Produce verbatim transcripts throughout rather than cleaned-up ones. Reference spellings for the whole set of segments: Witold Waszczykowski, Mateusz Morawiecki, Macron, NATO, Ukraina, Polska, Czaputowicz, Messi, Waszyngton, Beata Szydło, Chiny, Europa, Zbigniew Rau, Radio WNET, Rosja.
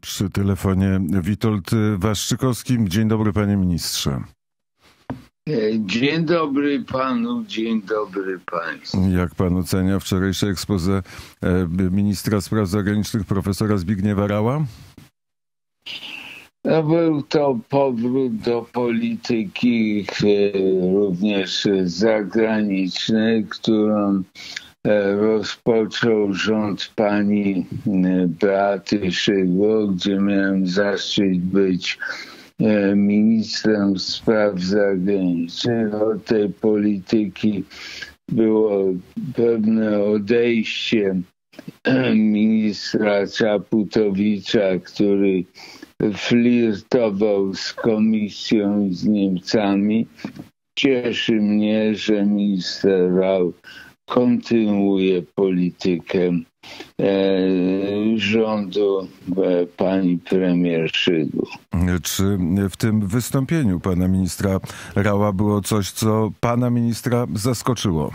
Przy telefonie Witold Waszczykowski. Dzień dobry, panie ministrze. Dzień dobry panu, dzień dobry państwu. Jak pan ocenia wczorajsze exposé ministra spraw zagranicznych profesora Zbigniewa Raua? No, był to powrót do polityki również zagranicznej, którą rozpoczął rząd pani Beaty Szydło, gdzie miałem zaszczyt być ministrem spraw zagranicznych. Od tej polityki było pewne odejście ministra Czaputowicza, który flirtował z Komisją i z Niemcami. Cieszy mnie, że minister Rau kontynuuje politykę e, rządu e, pani premier Szydło. Czy w tym wystąpieniu pana ministra Raua było coś, co pana ministra zaskoczyło?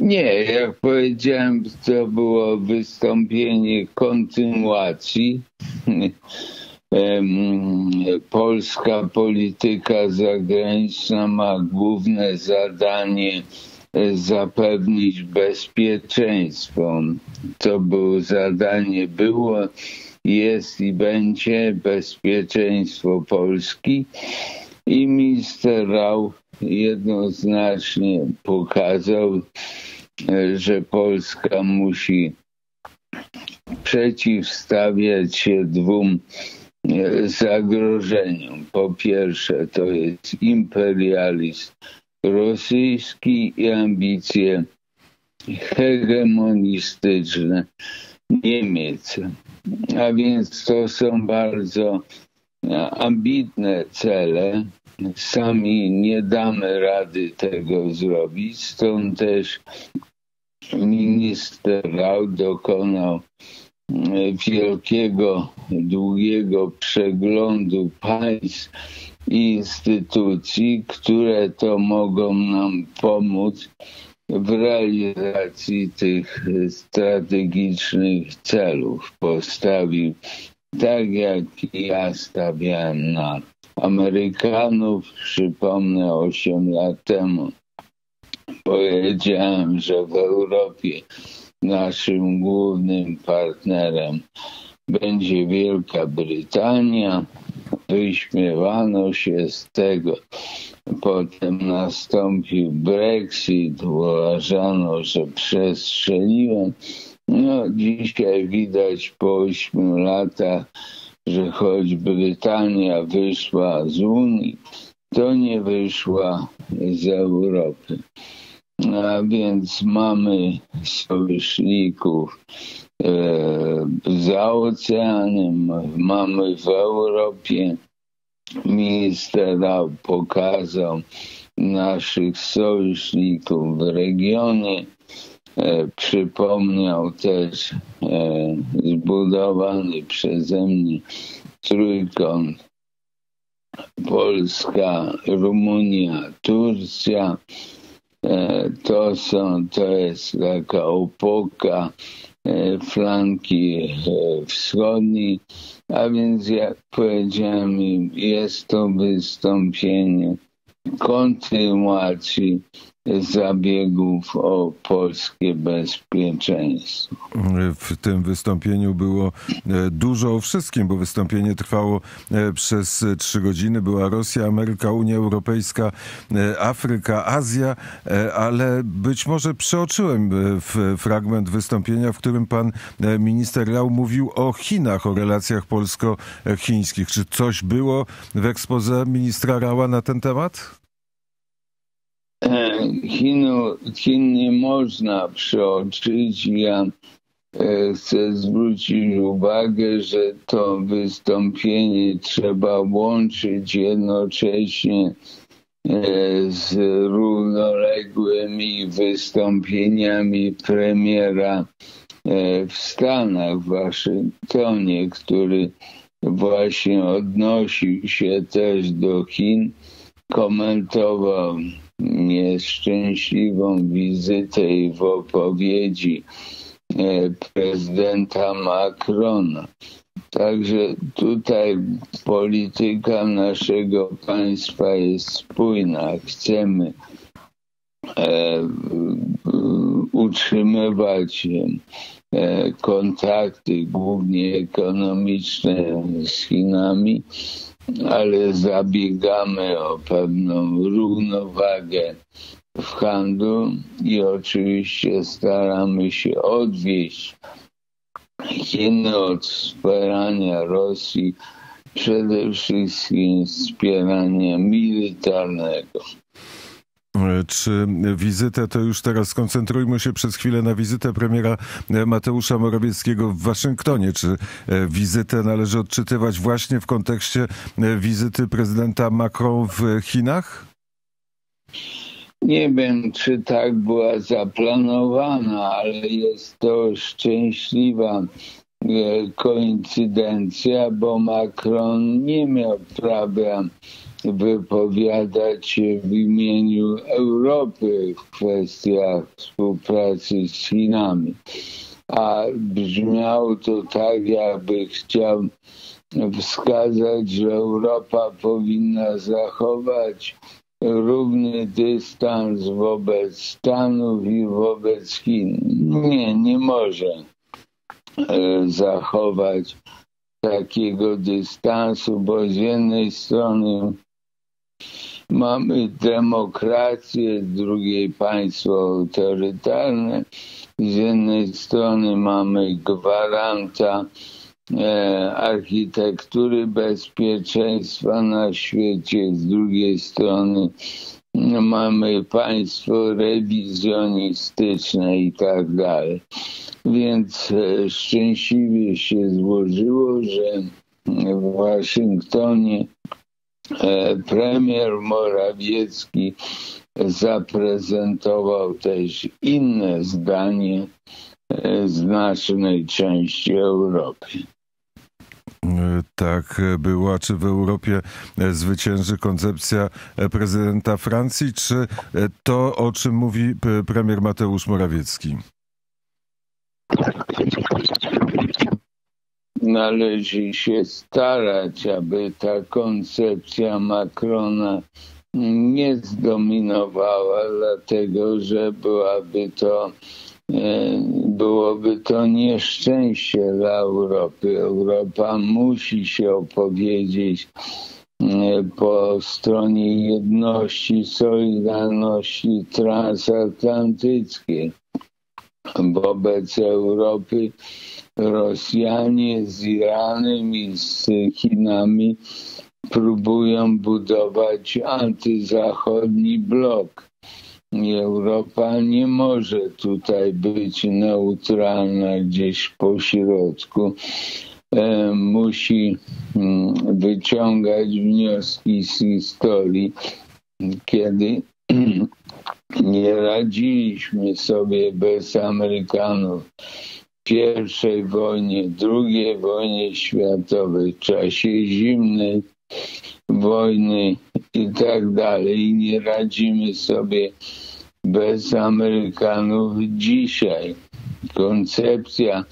Nie, jak powiedziałem, to było wystąpienie kontynuacji. Polska polityka zagraniczna ma główne zadanie zapewnić bezpieczeństwo. To było zadanie, było, jest i będzie bezpieczeństwo Polski. I minister Rau jednoznacznie pokazał, że Polska musi przeciwstawiać się dwóm zagrożeniom. Po pierwsze, to jest imperializm rosyjski i ambicje hegemonistyczne Niemiec. A więc to są bardzo ambitne cele. Sami nie damy rady tego zrobić, stąd też minister Rau dokonał wielkiego, długiego przeglądu państw i instytucji, które to mogą nam pomóc w realizacji tych strategicznych celów. Postawił, tak jak ja stawiałem na Amerykanów, przypomnę, osiem lat temu powiedziałem, że w Europie naszym głównym partnerem będzie Wielka Brytania. Wyśmiewano się z tego. Potem nastąpił Brexit. Uważano, że przestrzeliłem. No, dzisiaj widać po ośmiu latach, że choć Brytania wyszła z Unii, to nie wyszła z Europy. A więc mamy sojuszników e, za oceanem, mamy w Europie. Minister Rau pokazał naszych sojuszników w regionie. E, przypomniał też e, zbudowany przeze mnie trójkąt Polska, Rumunia, Turcja. To są, to jest taka opoka flanki wschodniej, a więc jak powiedziałem, jest to wystąpienie kontynuacji zabiegów o polskie bezpieczeństwo. W tym wystąpieniu było dużo o wszystkim, bo wystąpienie trwało przez trzy godziny. Była Rosja, Ameryka, Unia Europejska, Afryka, Azja, ale być może przeoczyłem fragment wystąpienia, w którym pan minister Rau mówił o Chinach, o relacjach polsko-chińskich. Czy coś było w exposé ministra Raua na ten temat? Chinu, Chin nie można przeoczyć. Ja chcę zwrócić uwagę, że to wystąpienie trzeba łączyć jednocześnie z równoległymi wystąpieniami premiera w Stanach, w Waszyngtonie, który właśnie odnosił się też do Chin, komentował nieszczęśliwą wizytę i w opowiedzi prezydenta Macrona. Także tutaj polityka naszego państwa jest spójna. Chcemy e, utrzymywać e, kontakty, głównie ekonomiczne, z Chinami, ale zabiegamy o pewną równowagę w handlu i oczywiście staramy się odwieść Chiny od wspierania Rosji, przede wszystkim wspierania militarnego. Czy wizytę, to już teraz skoncentrujmy się przez chwilę na wizytę premiera Mateusza Morawieckiego w Waszyngtonie. Czy wizytę należy odczytywać właśnie w kontekście wizyty prezydenta Macron w Chinach? Nie wiem, czy tak była zaplanowana, ale jest to szczęśliwa koincydencja, bo Macron nie miał prawa wypowiadać się w imieniu Europy w kwestiach współpracy z Chinami. A brzmiało to tak, jakby chciał wskazać, że Europa powinna zachować równy dystans wobec Stanów i wobec Chin. Nie, nie może zachować takiego dystansu, bo z jednej strony mamy demokrację, z drugiej państwo autorytarne, z jednej strony mamy gwaranta e, architektury bezpieczeństwa na świecie, z drugiej strony mamy państwo rewizjonistyczne i tak dalej. Więc szczęśliwie się złożyło, że w Waszyngtonie premier Morawiecki zaprezentował też inne zdanie znacznej części Europy. Tak było. A czy w Europie zwycięży koncepcja prezydenta Francji, czy to, o czym mówi premier Mateusz Morawiecki? Należy się starać, aby ta koncepcja Macrona nie zdominowała, dlatego że byłaby to, byłoby to nieszczęście dla Europy. Europa musi się opowiedzieć po stronie jedności, solidarności transatlantyckiej. Wobec Europy Rosjanie z Iranem i z Chinami próbują budować antyzachodni blok. I Europa nie może tutaj być neutralna gdzieś po środku. E, musi mm, wyciągać wnioski z historii, kiedy nie radziliśmy sobie bez Amerykanów w pierwszej wojnie, drugiej wojnie światowej, w czasie zimnej wojny i tak dalej. I nie radzimy sobie bez Amerykanów dzisiaj. Koncepcja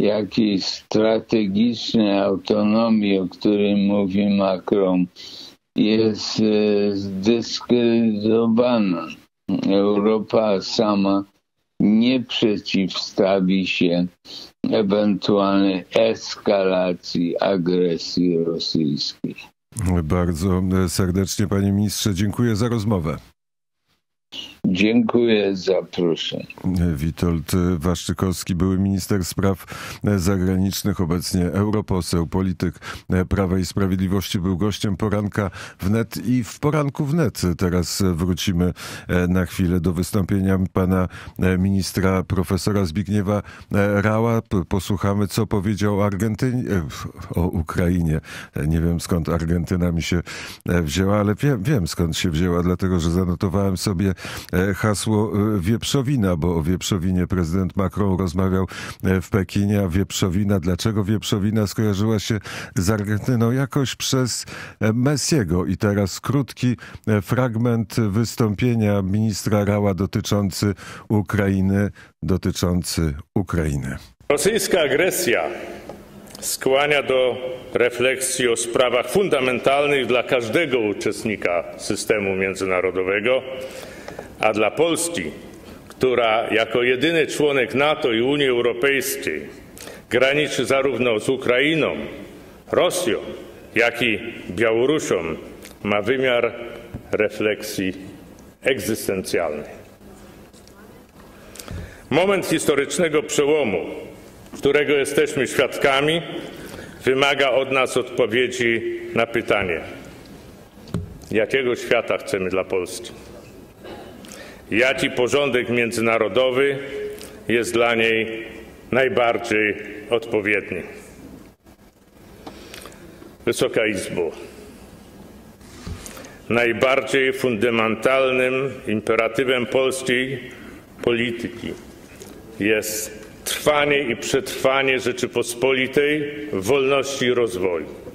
jakiejś strategicznej autonomii, o której mówi Macron, jest zdyskredytowana. Europa sama nie przeciwstawi się ewentualnej eskalacji agresji rosyjskiej. Bardzo serdecznie, panie ministrze, dziękuję za rozmowę. Dziękuję za zaproszenie. Witold Waszczykowski, były minister spraw zagranicznych, obecnie europoseł, polityk Prawa i Sprawiedliwości, był gościem poranka W N E T i w poranku W N E T. Teraz wrócimy na chwilę do wystąpienia pana ministra profesora Zbigniewa Rała. Posłuchamy, co powiedział o Argentynie, o Ukrainie. Nie wiem, skąd Argentyna mi się wzięła, ale wiem, wiem skąd się wzięła, dlatego że zanotowałem sobie hasło wieprzowina, bo o wieprzowinie prezydent Macron rozmawiał w Pekinie, a wieprzowina, dlaczego wieprzowina skojarzyła się z Argentyną jakoś przez Messiego. I teraz krótki fragment wystąpienia ministra Raua dotyczący Ukrainy, dotyczący Ukrainy. Rosyjska agresja skłania do refleksji o sprawach fundamentalnych dla każdego uczestnika systemu międzynarodowego, a dla Polski, która jako jedyny członek NATO i Unii Europejskiej graniczy zarówno z Ukrainą, Rosją, jak i Białorusią, ma wymiar refleksji egzystencjalnej. Moment historycznego przełomu, którego jesteśmy świadkami, wymaga od nas odpowiedzi na pytanie, jakiego świata chcemy dla Polski? Jaki porządek międzynarodowy jest dla niej najbardziej odpowiedni? Wysoka Izbo, najbardziej fundamentalnym imperatywem polskiej polityki jest trwanie i przetrwanie Rzeczypospolitej w wolności i rozwoju.